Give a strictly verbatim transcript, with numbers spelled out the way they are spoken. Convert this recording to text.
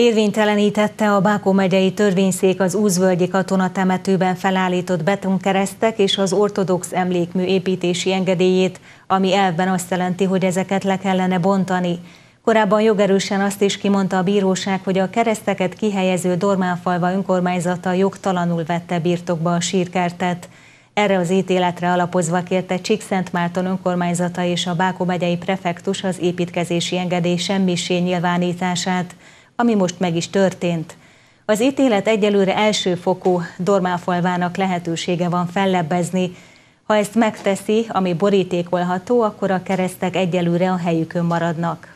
Érvénytelenítette a Bákó megyei törvényszék az Úzvölgyi katonatemetőben felállított betonkeresztek és az ortodox emlékmű építési engedélyét, ami elvben azt jelenti, hogy ezeket le kellene bontani. Korábban jogerősen azt is kimondta a bíróság, hogy a kereszteket kihelyező Dormánfalva önkormányzata jogtalanul vette birtokba a sírkertet. Erre az ítéletre alapozva kérte Csíkszentmárton önkormányzata és a Bákó megyei prefektus az építkezési engedély semmissé nyilvánítását, ami most meg is történt. Az ítélet egyelőre elsőfokú, Dormánfalvának lehetősége van fellebbezni. Ha ezt megteszi, ami borítékolható, akkor a keresztek egyelőre a helyükön maradnak.